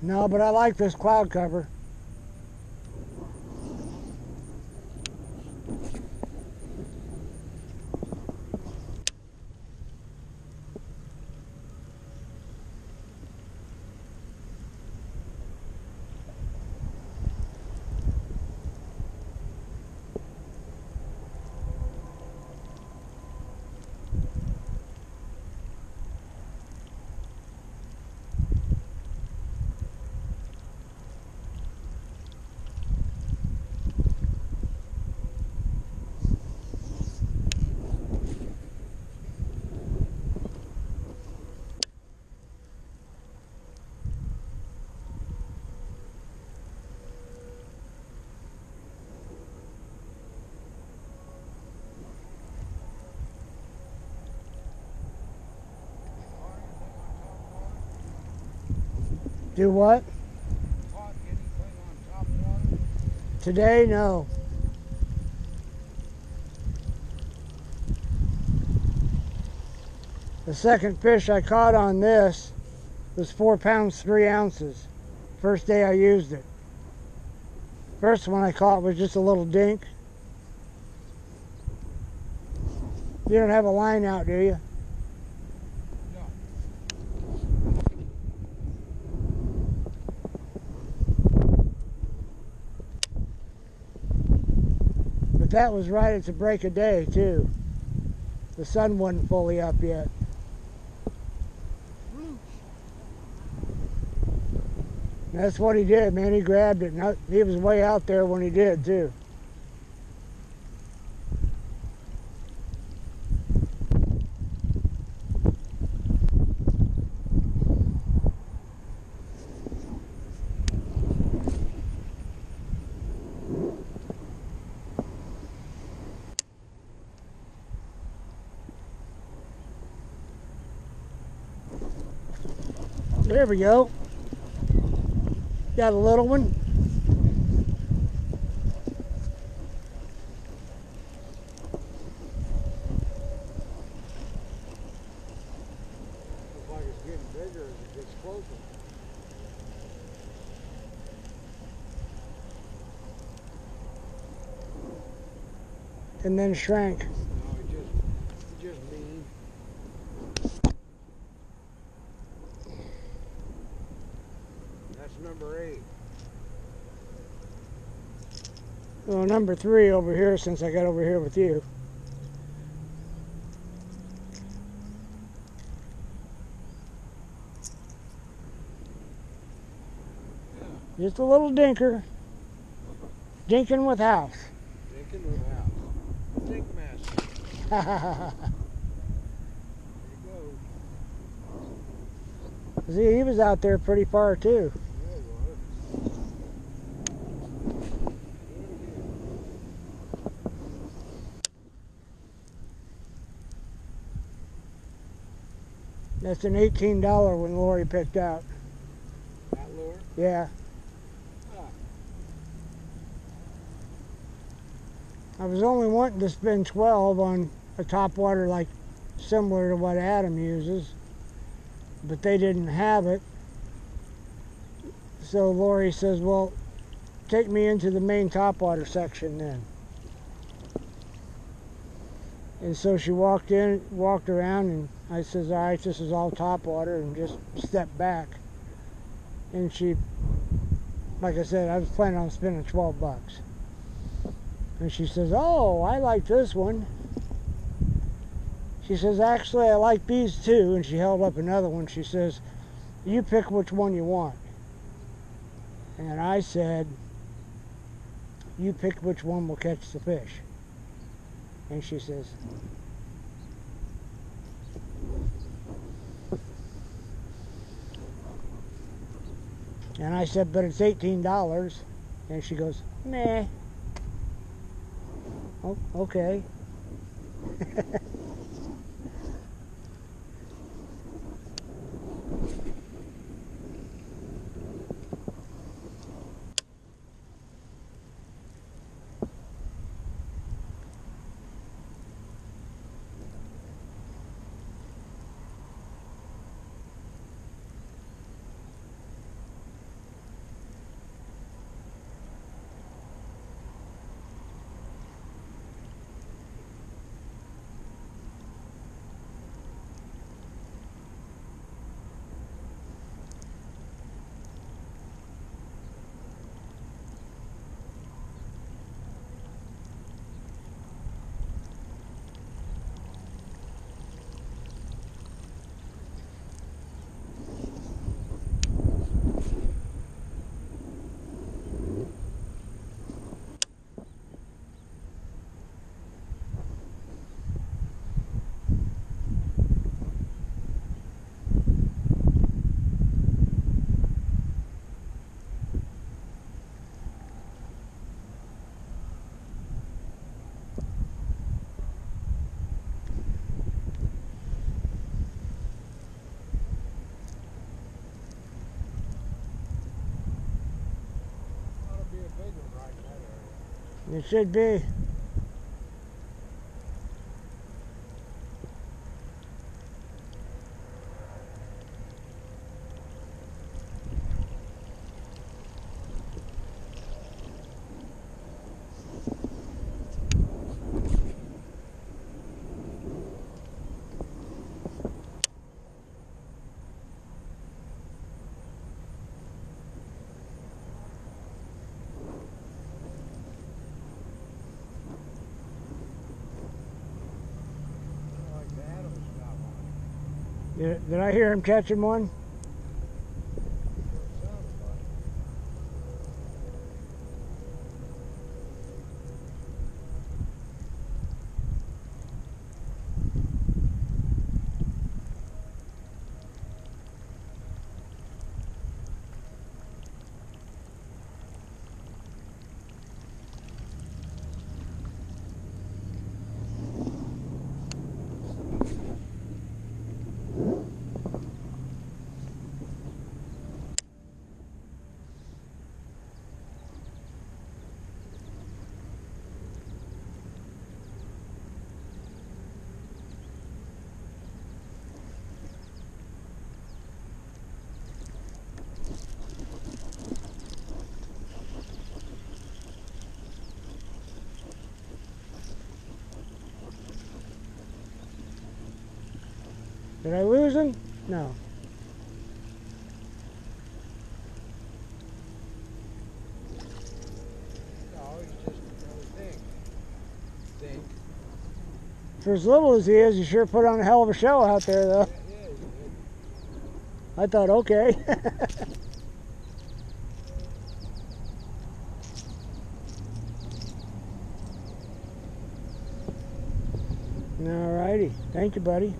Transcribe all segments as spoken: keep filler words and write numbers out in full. No, but I like this cloud cover. Do what? Caught anything on top water? Today, no. The second fish I caught on this was four pounds, three ounces. First day I used it. First one I caught was just a little dink. You don't have a line out, do you? That was right at the break of day too. The sun wasn't fully up yet. And that's what he did, man. He grabbed it, and he was way out there when he did too. There we go. Got a little one. Looks like it's getting bigger as it gets closer. And then shrank. Number eight. Well, number three over here, since I got over here with you. Yeah. Just a little dinker. Dinking with house. Dinking with house. Dink master. There he goes. See, he was out there pretty far too. That's an eighteen dollar one Lori picked out. That lure? Yeah. Huh. I was only wanting to spend twelve on a topwater like similar to what Adam uses, but they didn't have it. So Lori says, well, take me into the main topwater section then. And so she walked in, walked around, and I says, all right, this is all topwater, and just stepped back. And she, like I said, I was planning on spending twelve bucks. And she says, oh, I like this one. She says, actually, I like these two. And she held up another one. She says, you pick which one you want. And I said, you pick which one will catch the fish. And she says, and I said, but it's eighteen dollars. And she goes, meh. Oh, okay. It should be. Did, did I hear him catching one? Did I lose him? No. No, he's just a thing. Think. For as little as he is, he sure put on a hell of a show out there, though. Yeah, yeah, yeah. I thought, okay. All righty. Thank you, buddy.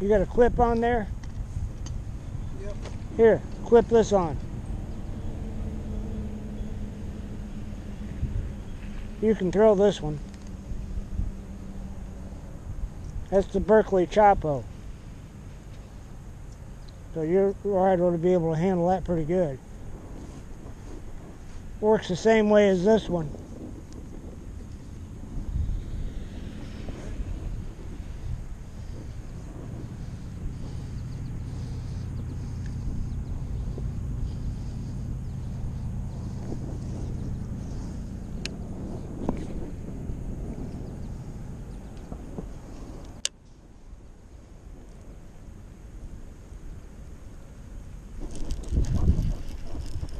You got a clip on there? Yep. Here, clip this on. You can throw this one. That's the Berkeley Chapo. So your rod ought to be able to handle that pretty good. Works the same way as this one.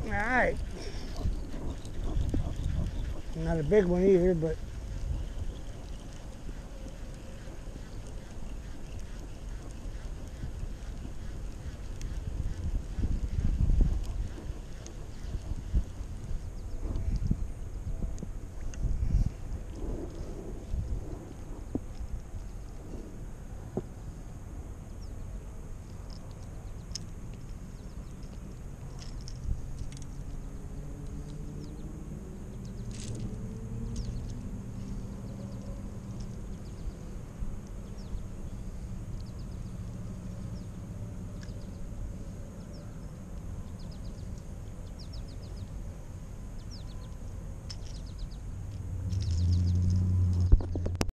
All right. Not a big one either, but